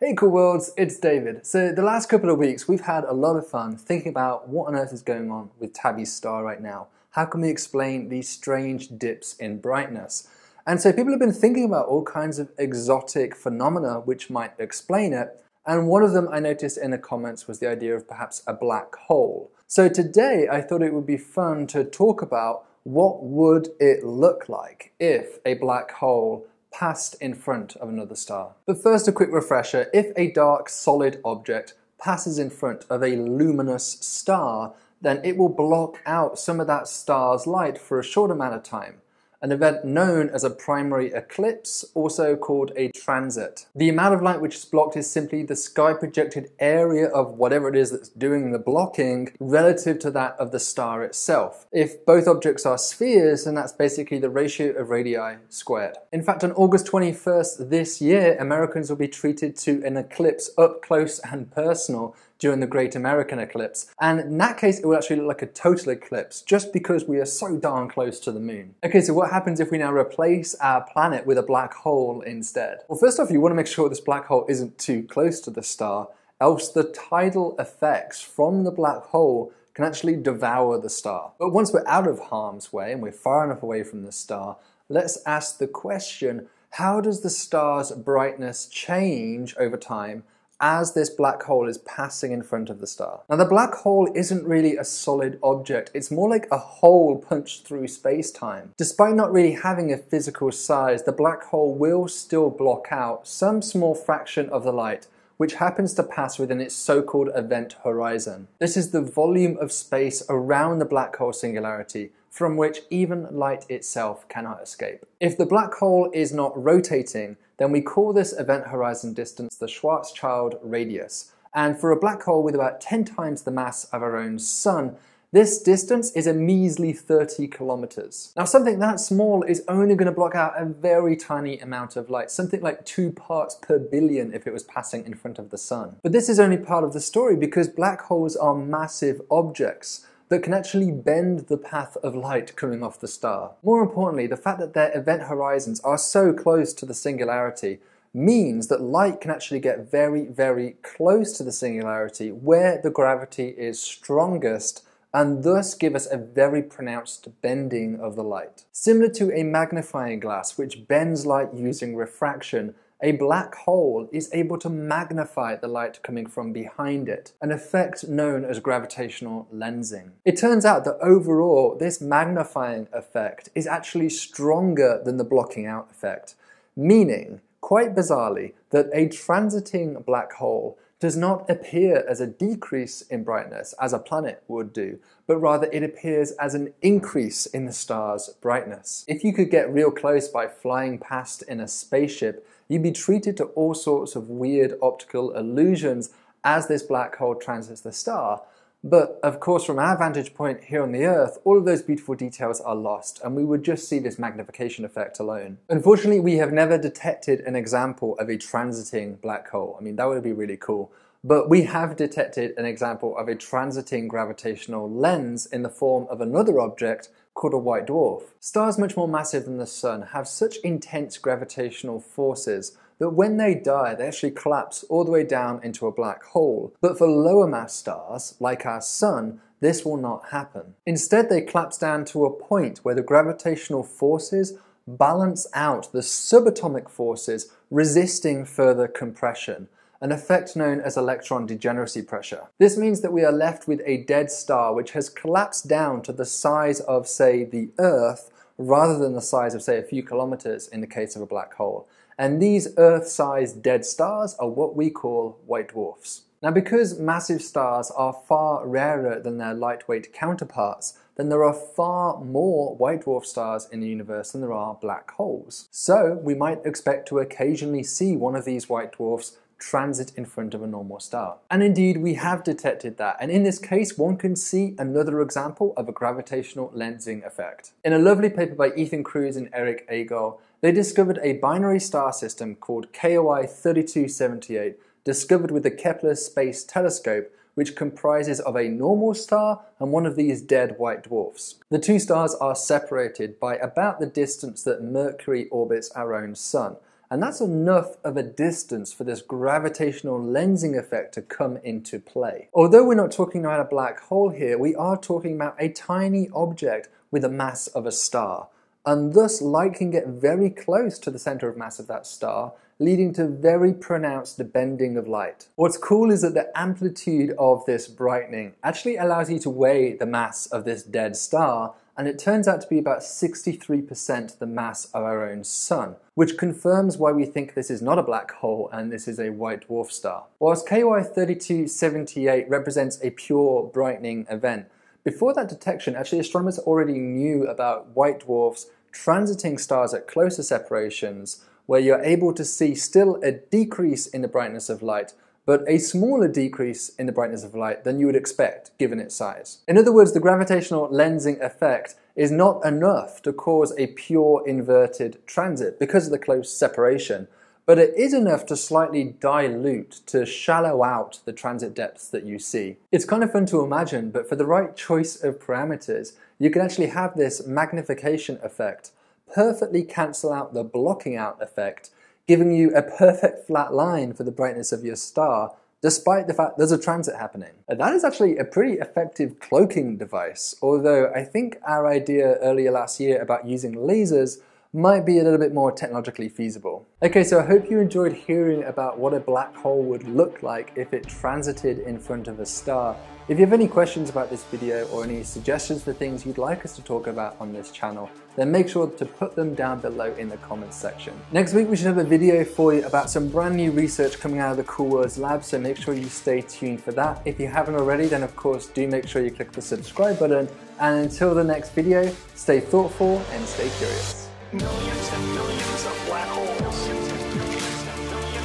Hey Cool Worlds, it's David. So the last couple of weeks we've had a lot of fun thinking about what on earth is going on with Tabby's Star right now. How can we explain these strange dips in brightness? And so people have been thinking about all kinds of exotic phenomena which might explain it, and one of them I noticed in the comments was the idea of perhaps a black hole. So today I thought it would be fun to talk about what would it look like if a black hole passed in front of another star. But first, a quick refresher. If a dark solid object passes in front of a luminous star, then it will block out some of that star's light for a short amount of time, an event known as a primary eclipse, also called a transit. The amount of light which is blocked is simply the sky projected area of whatever it is that's doing the blocking relative to that of the star itself. If both objects are spheres, then that's basically the ratio of radii squared. In fact, on August 21st this year, Americans will be treated to an eclipse up close and personal during the Great American Eclipse, and in that case it will actually look like a total eclipse just because we are so darn close to the moon. Okay, so what happens if we now replace our planet with a black hole instead? Well, first off, you want to make sure this black hole isn't too close to the star, else the tidal effects from the black hole can actually devour the star. But once we're out of harm's way and we're far enough away from the star, let's ask the question, how does the star's brightness change over time as this black hole is passing in front of the star? Now, the black hole isn't really a solid object, it's more like a hole punched through space-time. Despite not really having a physical size, the black hole will still block out some small fraction of the light which happens to pass within its so-called event horizon. This is the volume of space around the black hole singularity from which even light itself cannot escape. If the black hole is not rotating, then we call this event horizon distance the Schwarzschild radius. And for a black hole with about 10 times the mass of our own sun, this distance is a measly 30 kilometers. Now, something that small is only going to block out a very tiny amount of light, something like 2 parts per billion if it was passing in front of the sun. But this is only part of the story because black holes are massive objects that can actually bend the path of light coming off the star. More importantly, the fact that their event horizons are so close to the singularity means that light can actually get very, very close to the singularity where the gravity is strongest, and thus give us a very pronounced bending of the light. Similar to a magnifying glass, which bends light using refraction, a black hole is able to magnify the light coming from behind it, an effect known as gravitational lensing. It turns out that overall, this magnifying effect is actually stronger than the blocking out effect, meaning, quite bizarrely, that a transiting black hole does not appear as a decrease in brightness, as a planet would do, but rather it appears as an increase in the star's brightness. If you could get real close by flying past in a spaceship, you'd be treated to all sorts of weird optical illusions as this black hole transits the star. But of course, from our vantage point here on the Earth, all of those beautiful details are lost, and we would just see this magnification effect alone. Unfortunately, we have never detected an example of a transiting black hole. I mean, that would be really cool. But we have detected an example of a transiting gravitational lens in the form of another object called a white dwarf. Stars much more massive than the sun have such intense gravitational forces that when they die, they actually collapse all the way down into a black hole. But for lower mass stars, like our sun, this will not happen. Instead, they collapse down to a point where the gravitational forces balance out the subatomic forces resisting further compression, an effect known as electron degeneracy pressure. This means that we are left with a dead star which has collapsed down to the size of, say, the Earth, rather than the size of, say, a few kilometers in the case of a black hole. And these Earth-sized dead stars are what we call white dwarfs. Now, because massive stars are far rarer than their lightweight counterparts, then there are far more white dwarf stars in the universe than there are black holes. So we might expect to occasionally see one of these white dwarfs transit in front of a normal star. And indeed, we have detected that, and in this case one can see another example of a gravitational lensing effect. In a lovely paper by Ethan Kruse and Eric Agol, they discovered a binary star system called KOI-3278, discovered with the Kepler Space Telescope, which comprises of a normal star and one of these dead white dwarfs. The two stars are separated by about the distance that Mercury orbits our own Sun, and that's enough of a distance for this gravitational lensing effect to come into play. Although we're not talking about a black hole here, we are talking about a tiny object with the mass of a star, and thus light can get very close to the center of mass of that star, leading to very pronounced bending of light. What's cool is that the amplitude of this brightening actually allows you to weigh the mass of this dead star, and it turns out to be about 63% the mass of our own Sun, which confirms why we think this is not a black hole and this is a white dwarf star. Whilst KOI-3278 represents a pure brightening event, before that detection, actually astronomers already knew about white dwarfs transiting stars at closer separations, where you're able to see still a decrease in the brightness of light, but a smaller decrease in the brightness of light than you would expect given its size. In other words, the gravitational lensing effect is not enough to cause a pure inverted transit because of the close separation, but it is enough to slightly dilute, to shallow out the transit depths that you see. It's kind of fun to imagine, but for the right choice of parameters, you can actually have this magnification effect perfectly cancel out the blocking out effect, giving you a perfect flat line for the brightness of your star, despite the fact there's a transit happening. And that is actually a pretty effective cloaking device, although I think our idea earlier last year about using lasers might be a little bit more technologically feasible. Okay, so I hope you enjoyed hearing about what a black hole would look like if it transited in front of a star. If you have any questions about this video or any suggestions for things you'd like us to talk about on this channel, then make sure to put them down below in the comments section. Next week we should have a video for you about some brand new research coming out of the Cool Worlds Lab, so make sure you stay tuned for that. If you haven't already, then of course do make sure you click the subscribe button, and until the next video, stay thoughtful and stay curious. Millions and millions of black holes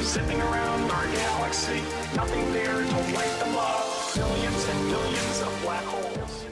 zipping around our galaxy, nothing there to light them up. Millions and millions of black holes.